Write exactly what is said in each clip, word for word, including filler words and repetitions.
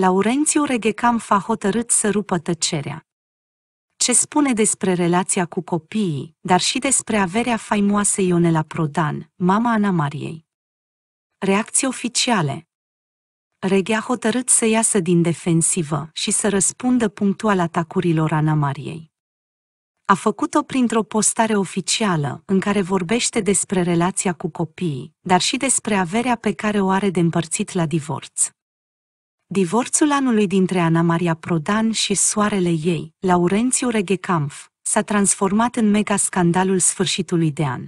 Laurențiu Reghecampf a hotărât să rupă tăcerea. Ce spune despre relația cu copiii, dar și despre averea faimoasei Ionela Prodan, mama Ana Mariei. Reacții oficiale. Reghe a hotărât să iasă din defensivă și să răspundă punctual atacurilor Ana Mariei. A făcut-o printr-o postare oficială în care vorbește despre relația cu copiii, dar și despre averea pe care o are de împărțit la divorț. Divorțul anului dintre Ana Maria Prodan și soarele ei, Laurențiu Reghecampf, s-a transformat în mega-scandalul sfârșitului de an.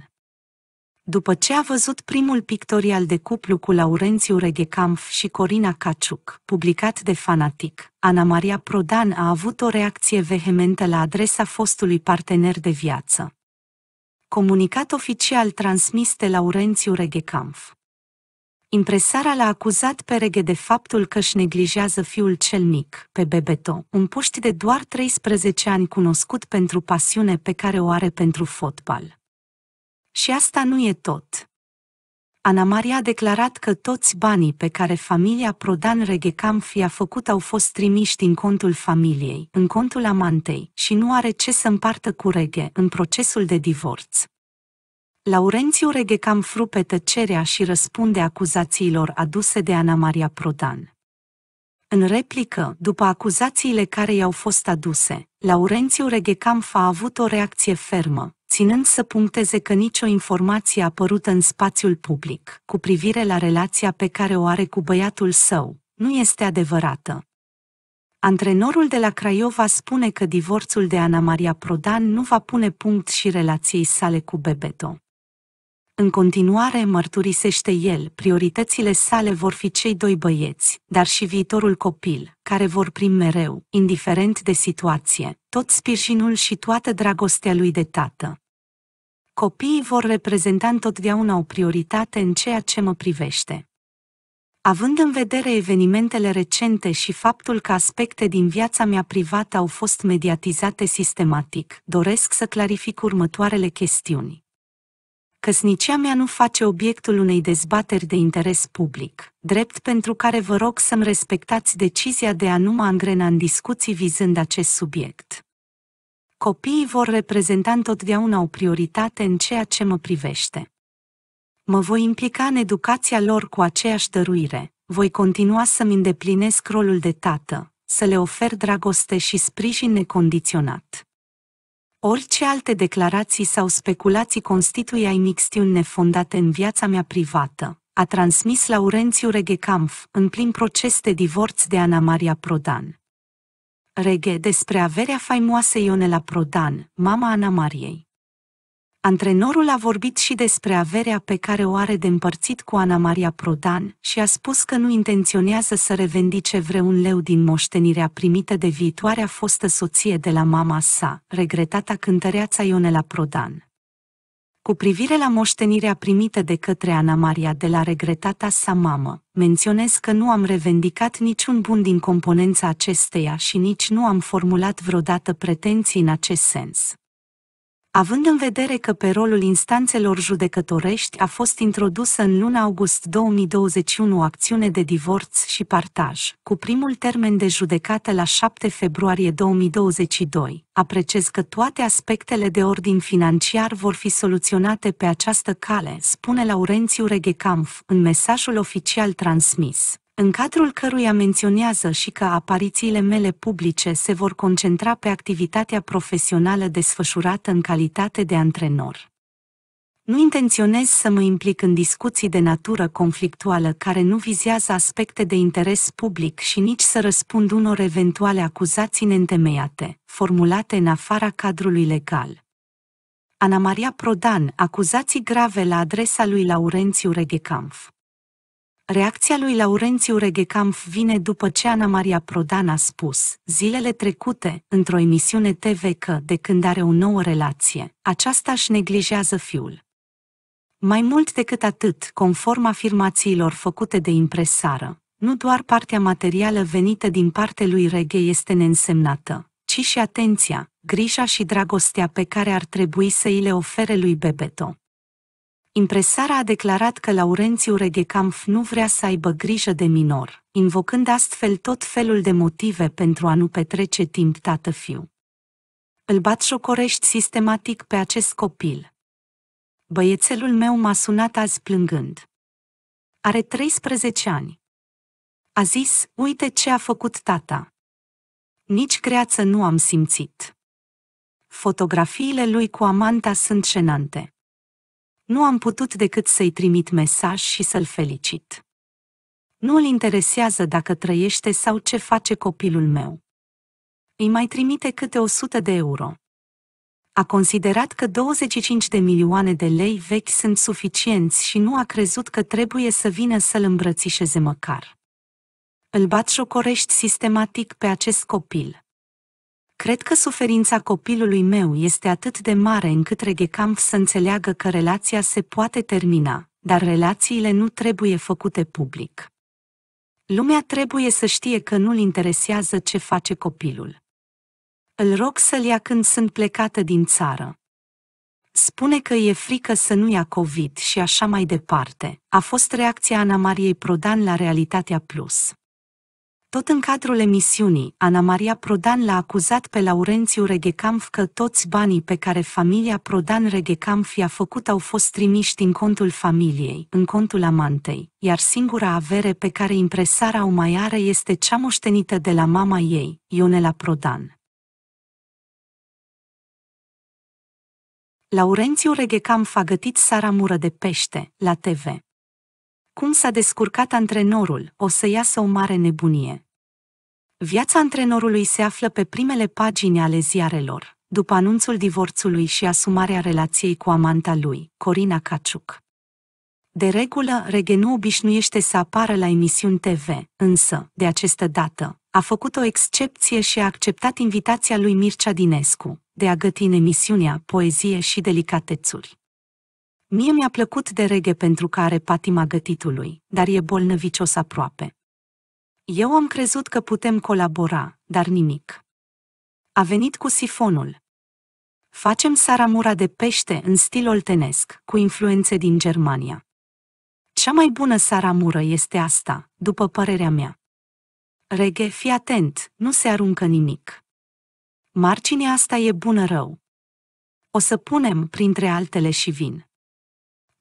După ce a văzut primul pictorial de cuplu cu Laurențiu Reghecampf și Corina Caciuc, publicat de Fanatic, Ana Maria Prodan a avut o reacție vehementă la adresa fostului partener de viață. Comunicat oficial transmis de Laurențiu Reghecampf. Impresara l-a acuzat pe Reghe de faptul că își neglijează fiul cel mic, pe Bebeto, un puști de doar treisprezece ani cunoscut pentru pasiune pe care o are pentru fotbal. Și asta nu e tot. Ana Maria a declarat că toți banii pe care familia Prodan Reghecampf i-a făcut au fost trimiși din contul familiei, în contul amantei, și nu are ce să împartă cu Reghe în procesul de divorț. Laurențiu Reghecampf rupe tăcerea și răspunde acuzațiilor aduse de Ana Maria Prodan. În replică, după acuzațiile care i-au fost aduse, Laurențiu Reghecampf a avut o reacție fermă, ținând să puncteze că nicio informație apărută în spațiul public, cu privire la relația pe care o are cu băiatul său, nu este adevărată. Antrenorul de la Craiova spune că divorțul de Ana Maria Prodan nu va pune punct și relației sale cu Bebeto. În continuare, mărturisește el, prioritățile sale vor fi cei doi băieți, dar și viitorul copil, care vor primi mereu, indiferent de situație, tot sprijinul și toată dragostea lui de tată. Copiii vor reprezenta întotdeauna o prioritate în ceea ce mă privește. Având în vedere evenimentele recente și faptul că aspecte din viața mea privată au fost mediatizate sistematic, doresc să clarific următoarele chestiuni. Căsnicia mea nu face obiectul unei dezbateri de interes public, drept pentru care vă rog să-mi respectați decizia de a nu mă angrena în discuții vizând acest subiect. Copiii vor reprezenta întotdeauna o prioritate în ceea ce mă privește. Mă voi implica în educația lor cu aceeași dăruire, voi continua să-mi îndeplinesc rolul de tată, să le ofer dragoste și sprijin necondiționat. Orice alte declarații sau speculații constituie imixtiuni nefondate în viața mea privată, a transmis Laurențiu Reghecampf, în plin proces de divorț de Ana Maria Prodan. Reghe despre averea faimoasei Ionela Prodan, mama Ana Mariei. Antrenorul a vorbit și despre averea pe care o are de împărțit cu Ana Maria Prodan și a spus că nu intenționează să revendice vreun leu din moștenirea primită de viitoarea fostă soție de la mama sa, regretata cântăreața Ionela Prodan. Cu privire la moștenirea primită de către Ana Maria de la regretata sa mamă, menționez că nu am revendicat niciun bun din componența acesteia și nici nu am formulat vreodată pretenții în acest sens. Având în vedere că pe rolul instanțelor judecătorești a fost introdusă în luna august două mii douăzeci și unu o acțiune de divorț și partaj, cu primul termen de judecată la șapte februarie două mii douăzeci și doi, apreciez că toate aspectele de ordin financiar vor fi soluționate pe această cale, spune Laurențiu Reghecampf în mesajul oficial transmis, în cadrul căruia menționează și că aparițiile mele publice se vor concentra pe activitatea profesională desfășurată în calitate de antrenor. Nu intenționez să mă implic în discuții de natură conflictuală care nu vizează aspecte de interes public și nici să răspund unor eventuale acuzații neîntemeiate, formulate în afara cadrului legal. Ana Maria Prodan, acuzații grave la adresa lui Laurențiu Reghecampf. Reacția lui Laurențiu Reghecampf vine după ce Ana Maria Prodan a spus, zilele trecute, într-o emisiune T V că, de când are o nouă relație, aceasta își neglijează fiul. Mai mult decât atât, conform afirmațiilor făcute de impresară, nu doar partea materială venită din partea lui Reghe este neînsemnată, ci și atenția, grija și dragostea pe care ar trebui să îi le ofere lui Bebeto. Impresara a declarat că Laurențiu Reghecampf nu vrea să aibă grijă de minor, invocând astfel tot felul de motive pentru a nu petrece timp tată-fiu. Îl batjocorești sistematic pe acest copil. Băiețelul meu m-a sunat azi plângând. Are treisprezece ani. A zis, uite ce a făcut tata. Nici greață nu am simțit. Fotografiile lui cu amanta sunt jenante. Nu am putut decât să-i trimit mesaj și să-l felicit. Nu îl interesează dacă trăiește sau ce face copilul meu. Îi mai trimite câte o sută de euro. A considerat că douăzeci și cinci de milioane de lei vechi sunt suficienți și nu a crezut că trebuie să vină să-l îmbrățișeze măcar. Îl batjocorești sistematic pe acest copil. Cred că suferința copilului meu este atât de mare încât Reghecampf să înțeleagă că relația se poate termina, dar relațiile nu trebuie făcute public. Lumea trebuie să știe că nu-l interesează ce face copilul. Îl rog să-l ia când sunt plecată din țară. Spune că e frică să nu ia COVID și așa mai departe. A fost reacția Ana Mariei Prodan la Realitatea Plus. Tot în cadrul emisiunii, Ana Maria Prodan l-a acuzat pe Laurențiu Reghecampf că toți banii pe care familia Prodan Reghecampf i-a făcut au fost trimiși din contul familiei, în contul amantei, iar singura avere pe care impresara o mai are este cea moștenită de la mama ei, Ionela Prodan. Laurențiu Reghecampf a gătit saramură de pește, la te ve. Cum s-a descurcat antrenorul, o să iasă o mare nebunie. Viața antrenorului se află pe primele pagini ale ziarelor, după anunțul divorțului și asumarea relației cu amanta lui, Corina Caciuc. De regulă, Reghe nu obișnuiește să apară la emisiuni te ve, însă, de această dată, a făcut o excepție și a acceptat invitația lui Mircea Dinescu de a găti în emisiunea Poezie și Delicatețuri. Mie mi-a plăcut de Reghe pentru că are patima gătitului, dar e bolnăvicios aproape. Eu am crezut că putem colabora, dar nimic. A venit cu sifonul. Facem saramura de pește în stil oltenesc, cu influențe din Germania. Cea mai bună saramură este asta, după părerea mea. Reghe, fii atent, nu se aruncă nimic. Marginea asta e bună rău. O să punem, printre altele, și vin.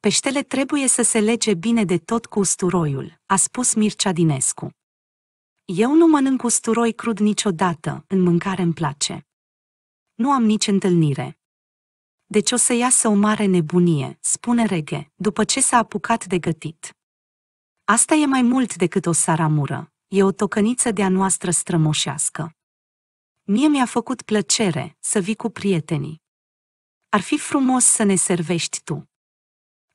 Peștele trebuie să se lege bine de tot cu usturoiul, a spus Mircea Dinescu. Eu nu mănânc usturoi crud niciodată, în mâncare îmi place. Nu am nici întâlnire. Deci o să iasă o mare nebunie, spune Reghe, după ce s-a apucat de gătit. Asta e mai mult decât o saramură, e o tocăniță de-a noastră strămoșească. Mie mi-a făcut plăcere să vii cu prietenii. Ar fi frumos să ne servești tu.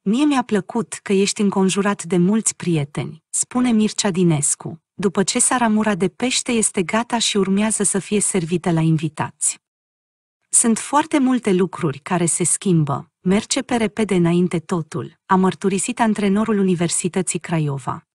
Mie mi-a plăcut că ești înconjurat de mulți prieteni, spune Mircea Dinescu, după ce saramura de pește este gata și urmează să fie servită la invitați. Sunt foarte multe lucruri care se schimbă, merge pe repede înainte totul, a mărturisit antrenorul Universității Craiova.